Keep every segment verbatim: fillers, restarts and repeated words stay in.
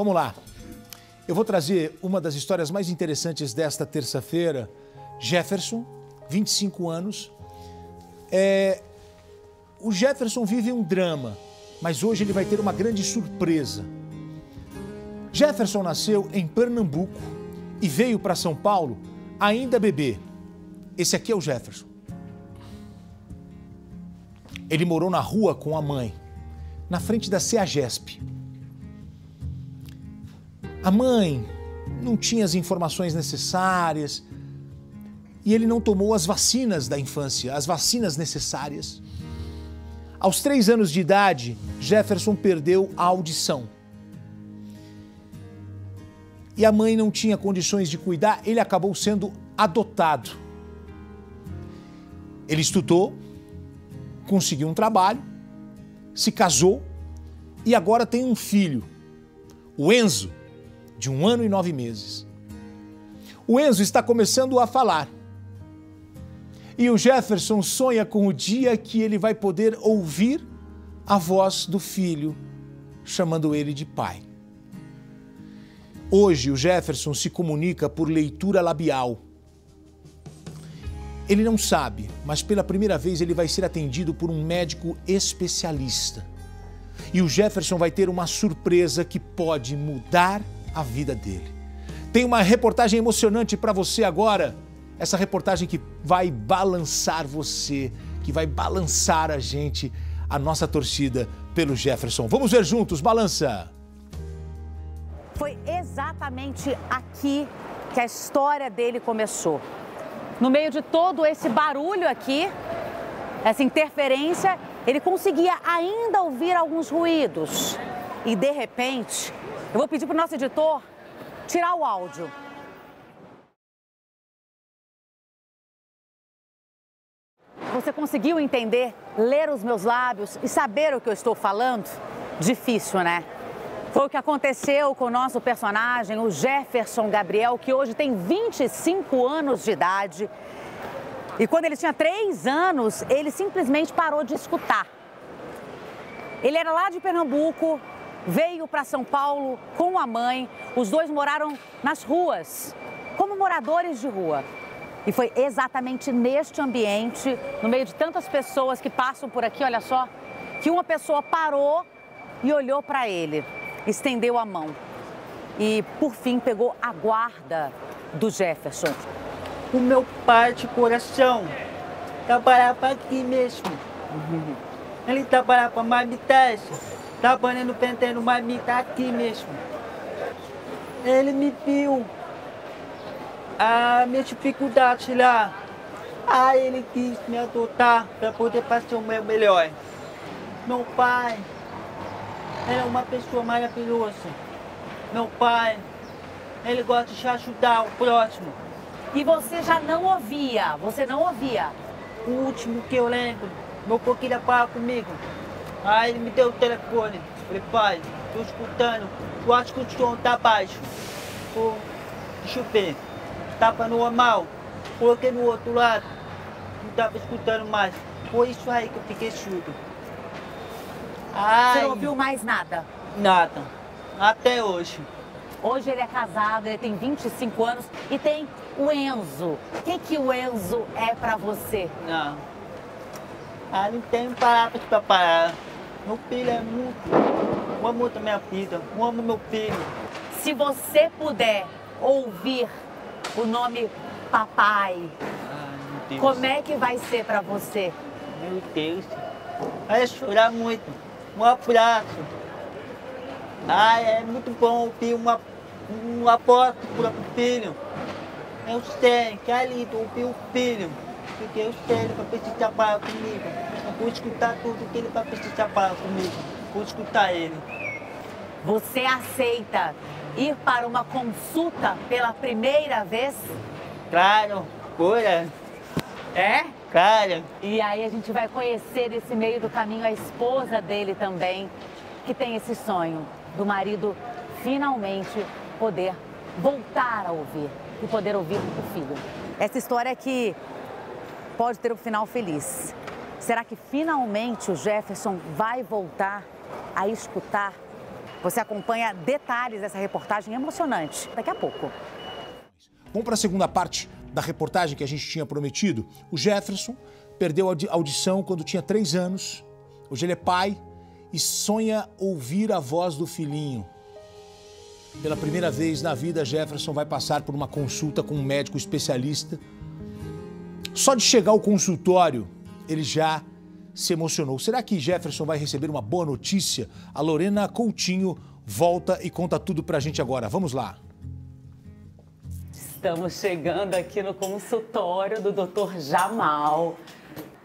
Vamos lá. Eu vou trazer uma das histórias mais interessantes desta terça-feira. Jefferson, vinte e cinco anos. É... O Jefferson vive um drama, mas hoje ele vai ter uma grande surpresa. Jefferson nasceu em Pernambuco e veio para São Paulo ainda bebê. Esse aqui é o Jefferson. Ele morou na rua com a mãe, na frente da Ceagesp. A mãe não tinha as informações necessárias e ele não tomou as vacinas da infância, as vacinas necessárias. Aos três anos de idade, Jefferson perdeu a audição. E a mãe não tinha condições de cuidar, ele acabou sendo adotado. Ele estudou, conseguiu um trabalho, se casou e agora tem um filho, o Enzo, de um ano e nove meses. O Enzo está começando a falar. E o Jefferson sonha com o dia que ele vai poder ouvir a voz do filho, chamando ele de pai. Hoje, o Jefferson se comunica por leitura labial. Ele não sabe, mas pela primeira vez ele vai ser atendido por um médico especialista. E o Jefferson vai ter uma surpresa que pode mudar a vida dele. Tem uma reportagem emocionante para você agora. Essa reportagem que vai balançar você, que vai balançar a gente, a nossa torcida pelo Jefferson. Vamos ver juntos, balança! Foi exatamente aqui que a história dele começou. No meio de todo esse barulho aqui, essa interferência, ele conseguia ainda ouvir alguns ruídos. E de repente, eu vou pedir para o nosso editor tirar o áudio. Você conseguiu entender, ler os meus lábios e saber o que eu estou falando? Difícil, né? Foi o que aconteceu com o nosso personagem, o Jefferson Gabriel, que hoje tem vinte e cinco anos de idade. E quando ele tinha três anos, ele simplesmente parou de escutar. Ele era lá de Pernambuco, veio para São Paulo com a mãe. Os dois moraram nas ruas, como moradores de rua. E foi exatamente neste ambiente, no meio de tantas pessoas que passam por aqui, olha só, que uma pessoa parou e olhou para ele, estendeu a mão e, por fim, pegou a guarda do Jefferson. O meu pai de coração trabalhava aqui mesmo. Uhum. Ele trabalhava marmitas, trabalhando, vendendo marmita aqui mesmo. Ele me viu a minha dificuldade lá. Aí ele quis me adotar para poder passar o meu melhor. Meu pai era uma pessoa maravilhosa. Meu pai, ele gosta de ajudar o próximo. E você já não ouvia? Você não ouvia? O último que eu lembro, meu pouquinho fala comigo. Aí ele me deu o telefone. Falei, pai, tô escutando. Eu acho que o som tá baixo. Pô, deixa eu ver. Tava normal, coloquei no outro lado, não tava escutando mais. Foi isso aí que eu fiquei surdo. Ai, você não ouviu mais nada? Nada, até hoje. Hoje ele é casado, ele tem vinte e cinco anos e tem o Enzo. O que que o Enzo é pra você? Não, ah, não tenho palavras pra parar. Meu filho é muito, eu amo muito a minha vida, eu amo meu filho. Se você puder ouvir o nome papai, ai, como é que vai ser pra você? Meu Deus, vai chorar muito, um abraço. Ai, é muito bom ouvir uma, uma voz pro filho. Eu sei que é lindo ouvir o filho, porque eu sei ele vai precisar falar comigo. Eu vou escutar tudo que ele vai precisar falar comigo, vou escutar ele. Você aceita ir para uma consulta pela primeira vez? Claro, cura. É? Claro. E aí a gente vai conhecer nesse meio do caminho a esposa dele também, que tem esse sonho do marido finalmente poder voltar a ouvir e poder ouvir o filho. Essa história aqui pode ter um final feliz. Será que finalmente o Jefferson vai voltar a escutar Você acompanha detalhes dessa reportagem emocionante daqui a pouco. Vamos para a segunda parte da reportagem que a gente tinha prometido. O Jefferson perdeu a audição quando tinha três anos. Hoje ele é pai e sonha ouvir a voz do filhinho. Pela primeira vez na vida, Jefferson vai passar por uma consulta com um médico especialista. Só de chegar ao consultório, ele já se emocionou. Será que Jefferson vai receber uma boa notícia? A Lorena Coutinho volta e conta tudo pra gente agora. Vamos lá. Estamos chegando aqui no consultório do doutor Jamal.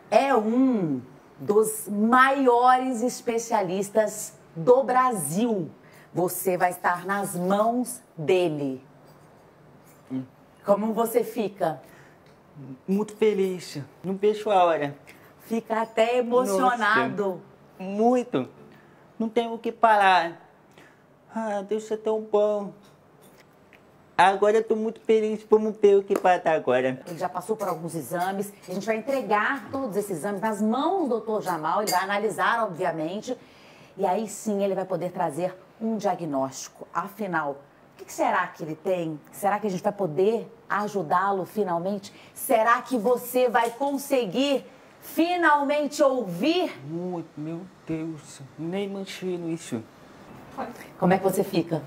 É um dos maiores especialistas do Brasil. Você vai estar nas mãos dele. Como você fica? Muito feliz. Não vejo a hora. Fica até emocionado. Nossa, muito. Não tenho o que falar. Ah, Deus é tão bom. Agora eu estou muito feliz. Vamos ver o que vai dar agora. Ele já passou por alguns exames. A gente vai entregar todos esses exames nas mãos do doutor Jamal. Ele vai analisar, obviamente. E aí sim ele vai poder trazer um diagnóstico. Afinal, o que será que ele tem? Será que a gente vai poder ajudá-lo finalmente? Será que você vai conseguir finalmente ouvir? Muito, meu Deus, nem imagino isso. Como é que você fica?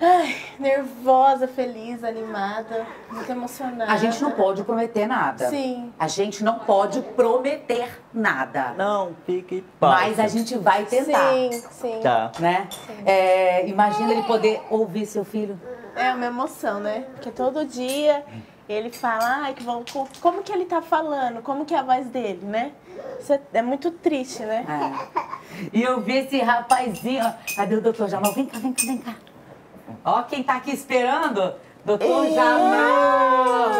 Ai, nervosa, feliz, animada, muito emocionada. A gente não pode prometer nada. Sim. A gente não pode prometer nada. Não, fique paz. Mas a gente vai tentar. Sim, sim. Tá. Né? Sim. É, imagina ele poder ouvir seu filho. É uma emoção, né? Porque todo dia ele fala, ai, que bom, como que ele tá falando? Como que é a voz dele, né? Isso é, é muito triste, né? É. E eu vi esse rapazinho. Cadê o doutor Jamal? Vem cá, vem cá, vem cá. Ó, quem tá aqui esperando, doutor Jamal!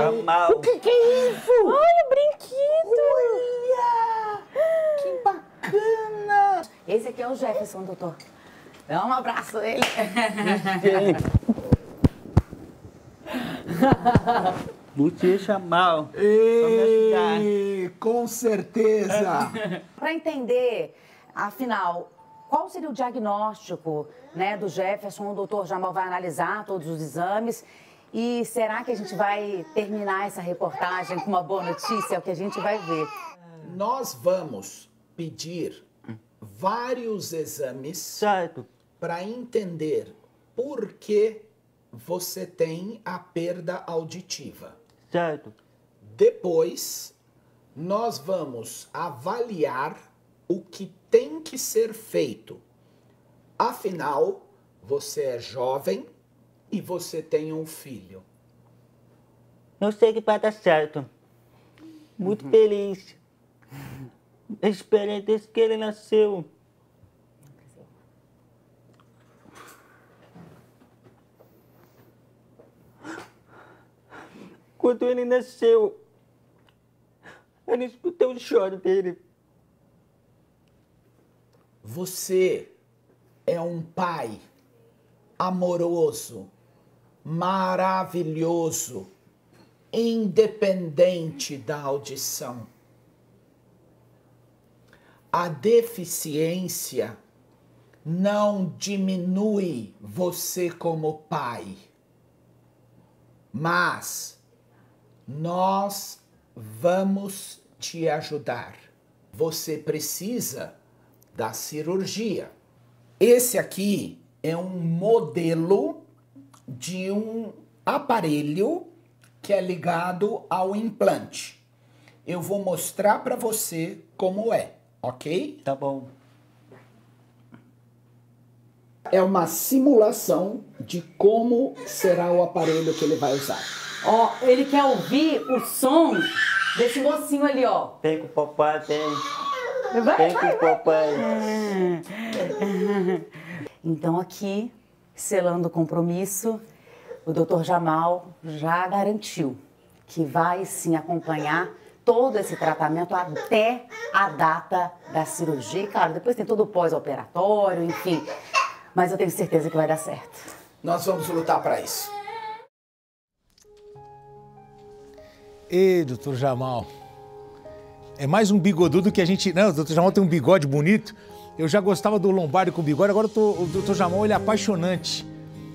Jamal! O que, que é isso? Olha o brinquedo! Olha! Que bacana! Esse aqui é o Jefferson, doutor. Dá um abraço a ele. Doutor Jamal. E... Com certeza! Pra entender, afinal, qual seria o diagnóstico, né, do Jefferson? O doutor Jamal vai analisar todos os exames. E será que a gente vai terminar essa reportagem com uma boa notícia? É o que a gente vai ver. Nós vamos pedir vários exames para entender por que você tem a perda auditiva. Certo. Depois, nós vamos avaliar o que tem que ser feito. Afinal, você é jovem e você tem um filho. Não sei que vai dar certo. Muito uhum. feliz. Esperei desde que ele nasceu. Quando ele nasceu, eu não escutei o choro dele. Você é um pai amoroso, maravilhoso, independente da audição. A deficiência não diminui você como pai, mas nós vamos te ajudar. Você precisa da cirurgia. Esse aqui é um modelo de um aparelho que é ligado ao implante. Eu vou mostrar para você como é, ok? Tá bom. É uma simulação de como será o aparelho que ele vai usar. Ó, oh, ele quer ouvir o som desse mocinho ali, ó. Tem com o papai, tem... Vai, vai, papai. Então aqui, selando o compromisso, o doutor Jamal já garantiu que vai sim acompanhar todo esse tratamento até a data da cirurgia. E claro, depois tem todo o pós-operatório, enfim. Mas eu tenho certeza que vai dar certo. Nós vamos lutar para isso. Ei, doutor Jamal. É mais um bigodudo que a gente... Não, o doutor Jamal tem um bigode bonito Eu já gostava do Lombardi com bigode, agora tô, o doutor Jamal, ele é apaixonante.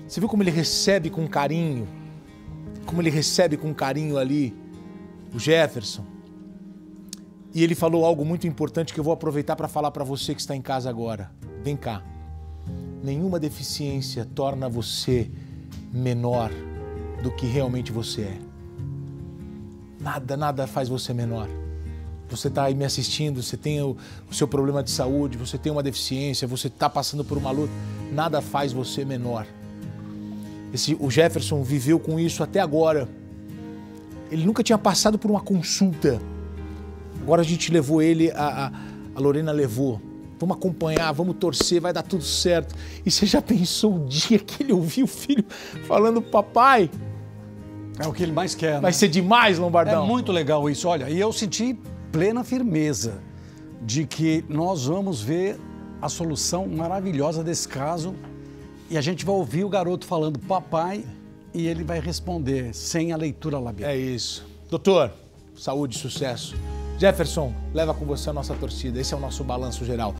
Você viu como ele recebe com carinho? Como ele recebe com carinho ali o Jefferson? E ele falou algo muito importante que eu vou aproveitar para falar para você que está em casa agora. Vem cá. Nenhuma deficiência torna você menor do que realmente você é. Nada, nada faz você menor. Você está aí me assistindo, você tem o, o seu problema de saúde, você tem uma deficiência, você está passando por uma luta. Nada faz você menor. Esse, o Jefferson viveu com isso até agora. Ele nunca tinha passado por uma consulta. Agora a gente levou ele, a, a, a Lorena levou. Vamos acompanhar, vamos torcer, vai dar tudo certo. E você já pensou o dia que ele ouviu o filho falando, papai? É o que ele mais quer, né? Vai ser demais, Lombardão. É muito legal isso, olha. E eu senti plena firmeza de que nós vamos ver a solução maravilhosa desse caso e a gente vai ouvir o garoto falando, papai, e ele vai responder sem a leitura labial. É isso. Doutor, saúde, sucesso. Jefferson, leva com você a nossa torcida. Esse é o nosso Balanço Geral.